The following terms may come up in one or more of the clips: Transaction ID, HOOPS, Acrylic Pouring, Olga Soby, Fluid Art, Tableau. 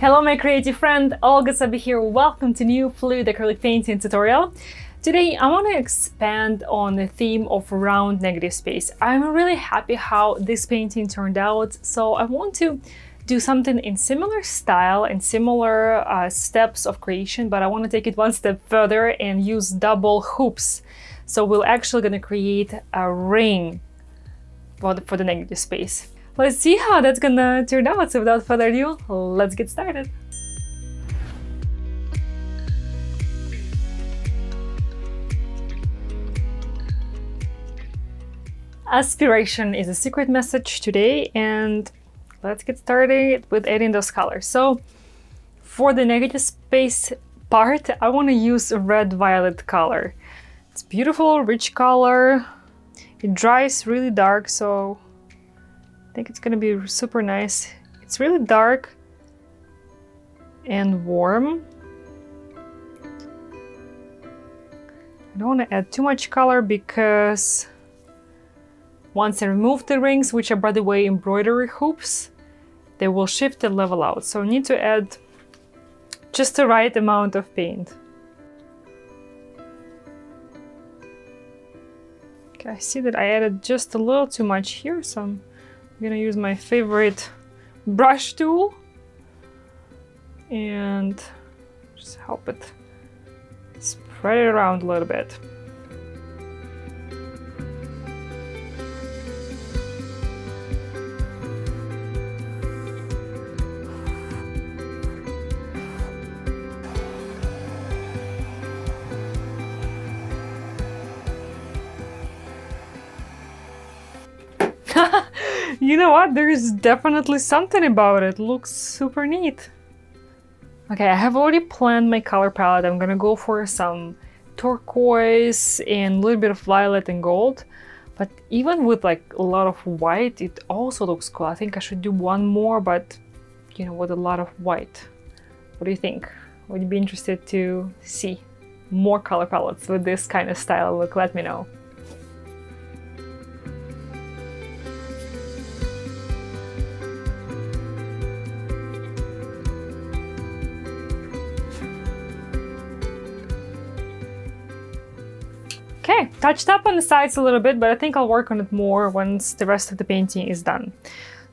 Hello my creative friend, Olga Soby here. Welcome to new fluid acrylic painting tutorial. Today I want to expand on the theme of round negative space. I'm really happy how this painting turned out, so I want to do something in similar style and similar steps of creation, but I want to take it one step further and use double hoops. So we're actually going to create a ring for the negative space. Let's see how that's going to turn out. So without further ado, let's get started. Aspiration is a secret message today, and let's get started with adding those colors. So for the negative space part, I want to use a red-violet color. It's beautiful, rich color. It dries really dark, so I think it's going to be super nice. It's really dark and warm. I don't want to add too much color because once I remove the rings, which are by the way embroidery hoops, they will shift and level out. So I need to add just the right amount of paint. Okay, I see that I added just a little too much here, so I'm gonna use my favorite brush tool and just help it spread it around a little bit. You know what? There is definitely something about it. Looks super neat. Okay, I have already planned my color palette. I'm gonna go for some turquoise and a little bit of violet and gold. But even with like a lot of white, it also looks cool. I think I should do one more, but you know, with a lot of white. What do you think? Would you be interested to see more color palettes with this kind of style look? Let me know. Okay, touched up on the sides a little bit, but I think I'll work on it more once the rest of the painting is done.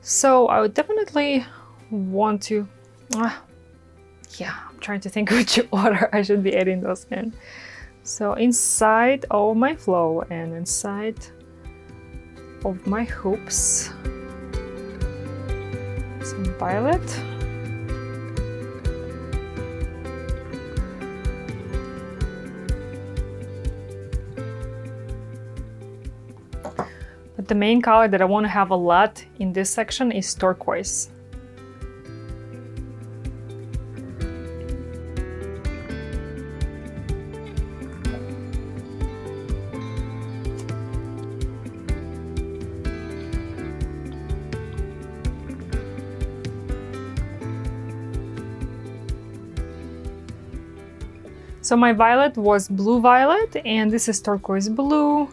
So I would definitely want to... I'm trying to think which order I should be adding those in. So inside of my flow and inside of my hoops, some violet. The main color that I want to have a lot in this section is turquoise. So my violet was blue-violet and this is turquoise blue.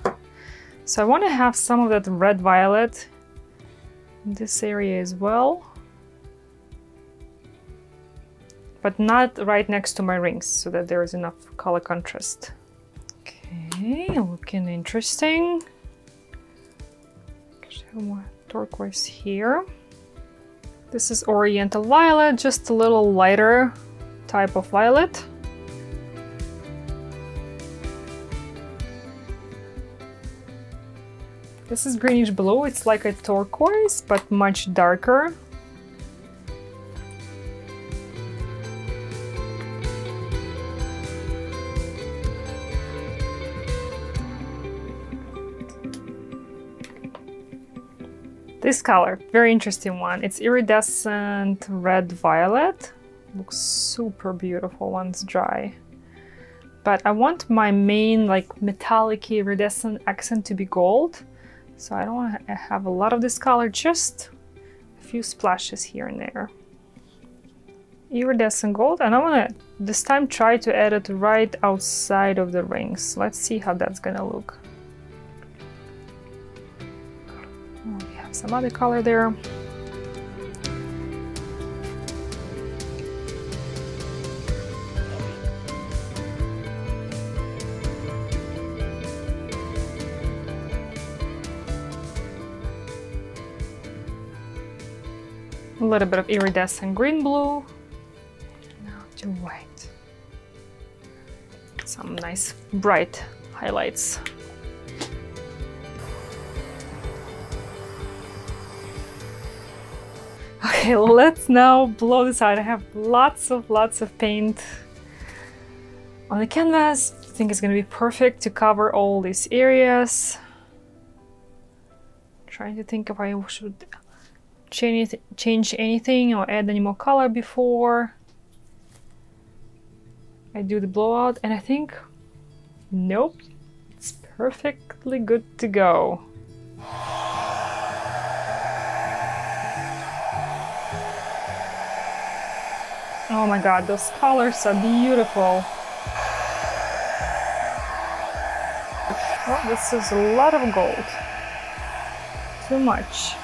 So I want to have some of that red violet in this area as well, but not right next to my rings so that there is enough color contrast. Okay, looking interesting. Actually, I have more turquoise here. This is oriental violet, just a little lighter type of violet. This is greenish blue, it's like a turquoise, but much darker. This color, very interesting one. It's iridescent red-violet. Looks super beautiful once dry. But I want my main like metallic iridescent accent to be gold. So I don't want to have a lot of this color, just a few splashes here and there. Iridescent gold, and I want to this time try to add it right outside of the rings. Let's see how that's gonna look. We have some other color there. a little bit of iridescent green blue. Now to white. Some nice bright highlights. Okay, let's now blow this out. I have lots of paint on the canvas. I think it's gonna be perfect to cover all these areas. I'm trying to think if I should change anything or add any more color before I do the blowout, and I think, nope, it's perfectly good to go. Oh my god, those colors are beautiful. Well, this is a lot of gold. Too much.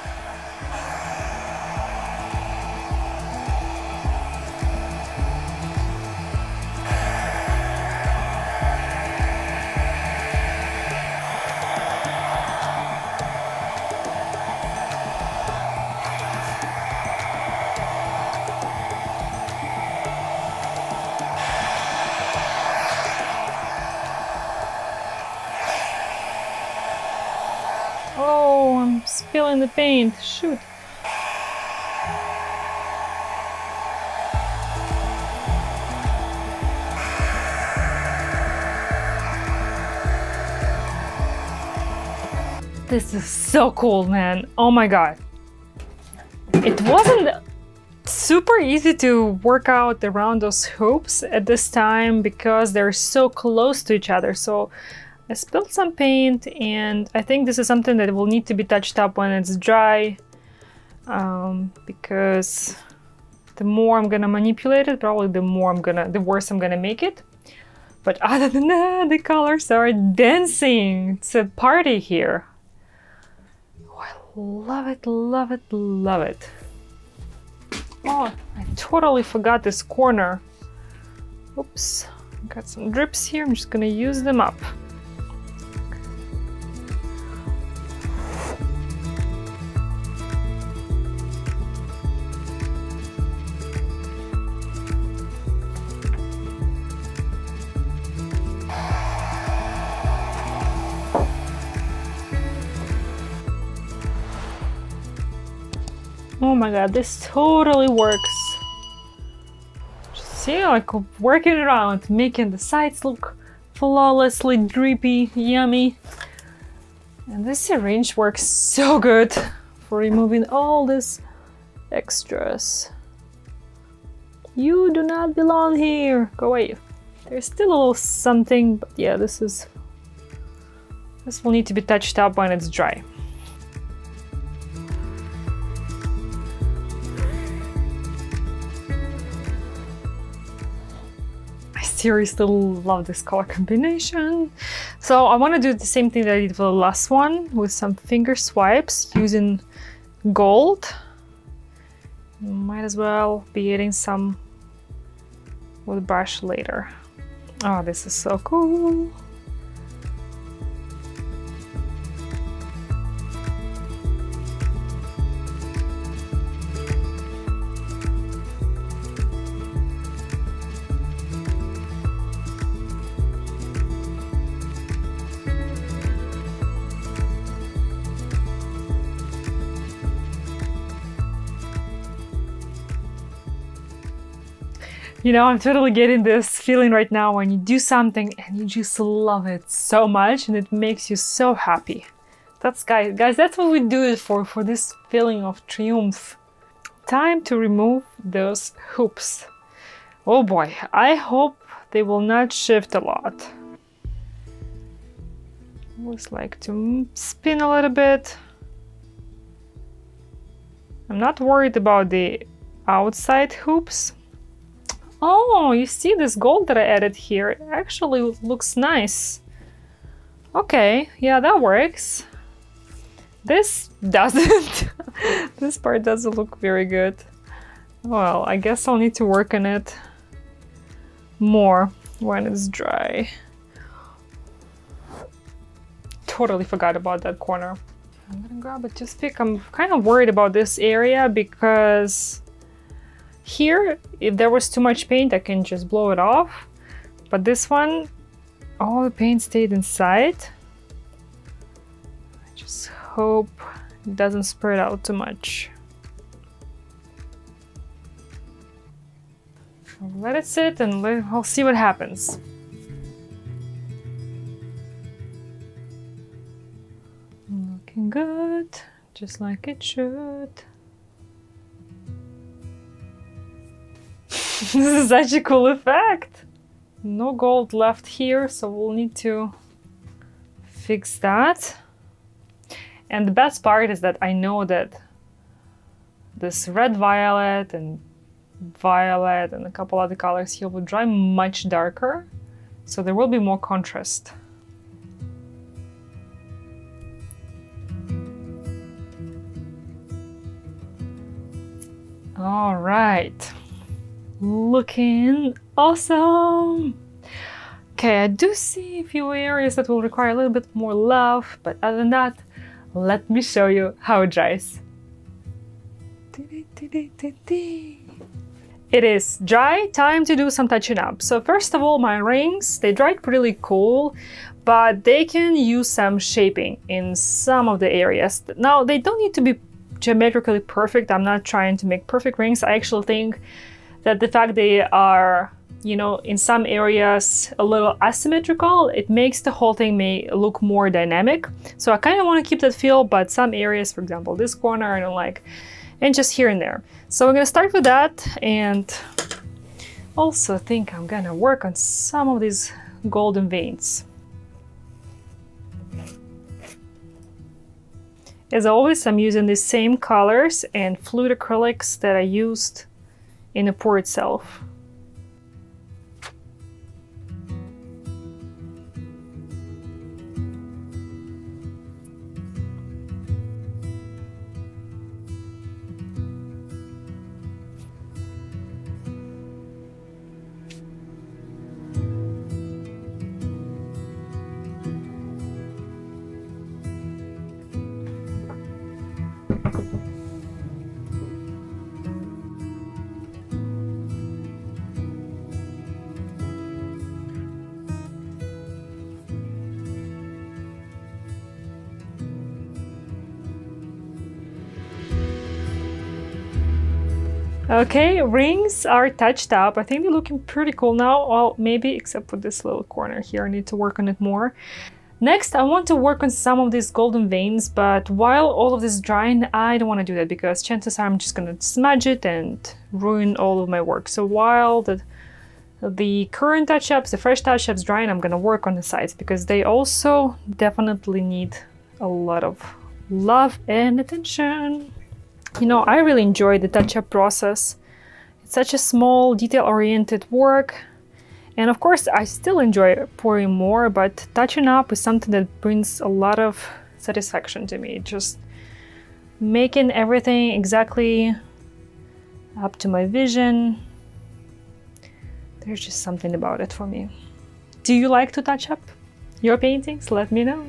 Spilling the paint, shoot. This is so cool, man. Oh my god. It wasn't super easy to work out around those hoops at this time because they're so close to each other. So I spilled some paint, and I think this is something that will need to be touched up when it's dry, because the more I'm gonna manipulate it, probably the worse I'm gonna make it. But other than that, the colors are dancing. It's a party here. Oh, I love it, love it, love it. Oh, I totally forgot this corner. Oops, got some drips here. I'm just gonna use them up. Oh my god, this totally works. Just see, like working around, making the sides look flawlessly drippy, yummy. And this syringe works so good for removing all these extras. You do not belong here. Go away. There's still a little something, but yeah, this will need to be touched up when it's dry. Seriously love this color combination. So I want to do the same thing that I did for the last one with some finger swipes using gold. Might as well be adding some with a brush later. Oh, this is so cool. You know, I'm totally getting this feeling right now when you do something and you just love it so much and it makes you so happy. That's guys, that's what we do it for this feeling of triumph. Time to remove those hoops. Oh boy, I hope they will not shift a lot. Always like to spin a little bit. I'm not worried about the outside hoops. Oh, you see this gold that I added here? It actually looks nice. Okay, yeah, that works. This doesn't. This part doesn't look very good. Well, I guess I'll need to work on it more when it's dry. Totally forgot about that corner. I'm gonna grab a toothpick. I'm kind of worried about this area because Here, if there was too much paint, I can just blow it off. But this one, all the paint stayed inside. I just hope it doesn't spread out too much. I'll let it sit and I'll see what happens. Looking good, just like it should. This is such a cool effect. No gold left here, so we'll need to fix that. And the best part is that I know that this red violet and a couple other colors here will dry much darker, so there will be more contrast. All right, looking awesome. Okay, I do see a few areas that will require a little bit more love, but other than that, let me show you how it dries. It is dry, time to do some touching up. So first of all, my rings, they dried pretty cool, but they can use some shaping in some of the areas. Now, they don't need to be geometrically perfect. I'm not trying to make perfect rings. I actually think that the fact they are, you know, in some areas a little asymmetrical, it makes the whole thing look more dynamic. So I kind of want to keep that feel, but some areas, for example, this corner, I don't like. And just here and there. So we're gonna start with that, and also think I'm gonna work on some of these golden veins. As always, I'm using the same colors and fluid acrylics that I used in the pour itself. Okay, rings are touched up. I think they're looking pretty cool now. Well, maybe except for this little corner here. I need to work on it more. Next, I want to work on some of these golden veins, but while all of this is drying, I don't want to do that because chances are I'm just going to smudge it and ruin all of my work. So while the current touch-ups, the fresh touch-ups drying, I'm going to work on the sides because they also definitely need a lot of love and attention. You know, I really enjoy the touch-up process. It's such a small, detail-oriented work. And of course, I still enjoy pouring more, but touching up is something that brings a lot of satisfaction to me. Just making everything exactly up to my vision. There's just something about it for me. Do you like to touch up your paintings? Let me know.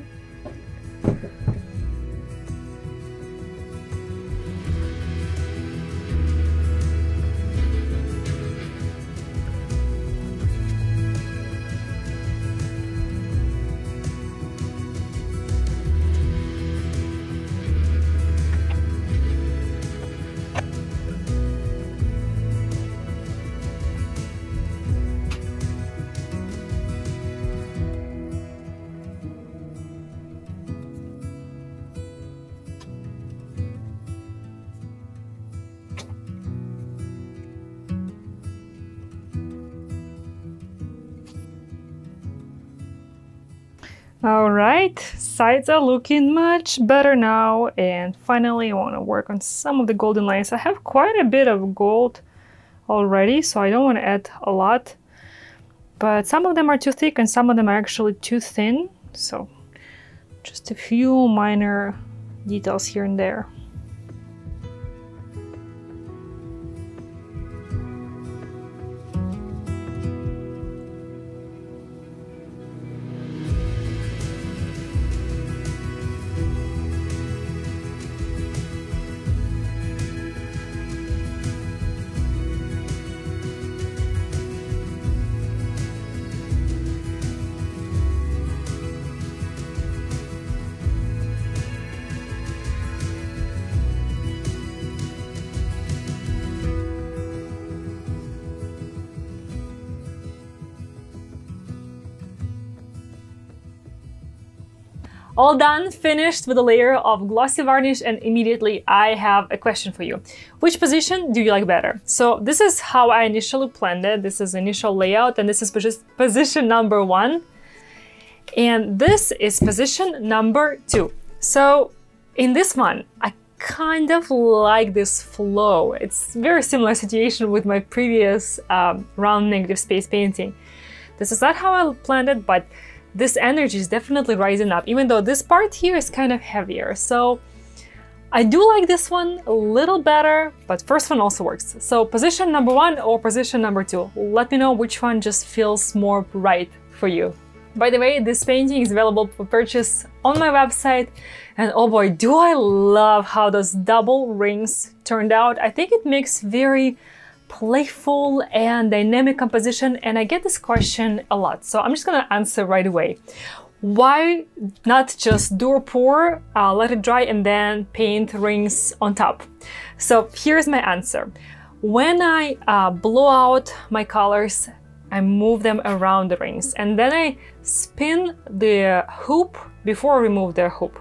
All right, sides are looking much better now, and finally I want to work on some of the golden lines. I have quite a bit of gold already, so I don't want to add a lot, but some of them are too thick and some of them are actually too thin, so just a few minor details here and there. All done, finished with a layer of glossy varnish, and immediately I have a question for you. Which position do you like better? So this is how I initially planned it. This is initial layout, and this is position number 1. And this is position number 2. So in this one, I kind of like this flow. It's very similar situation with my previous round negative space painting. This is not how I planned it, but this energy is definitely rising up, even though this part here is kind of heavier. So I do like this one a little better, but first one also works. So position number 1 or position number 2, let me know which one just feels more right for you. By the way, this painting is available for purchase on my website, and oh boy, do I love how those double rings turned out. I think it makes very playful and dynamic composition, and I get this question a lot, so I'm just gonna answer right away. Why not just do a pour, let it dry, and then paint rings on top? So here's my answer. When I blow out my colors, I move them around the rings, and then I spin the hoop before I remove the hoop.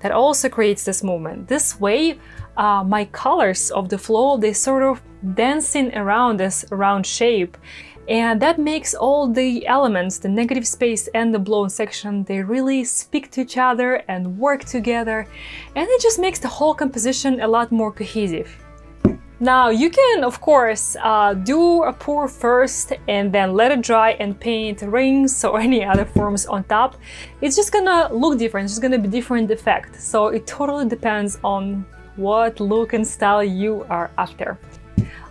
That also creates this movement. This way, my colors of the flow, they sort of dancing around this round shape, and that makes all the elements, the negative space and the blown section, they really speak to each other and work together, and it just makes the whole composition a lot more cohesive. Now you can, of course, do a pour first and then let it dry and paint rings or any other forms on top. It's just gonna look different, it's just gonna be different effect. So it totally depends on what look and style you are after.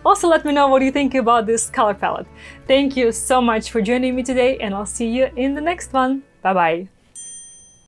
Also, let me know what you think about this color palette. Thank you so much for joining me today, and I'll see you in the next one. Bye-bye.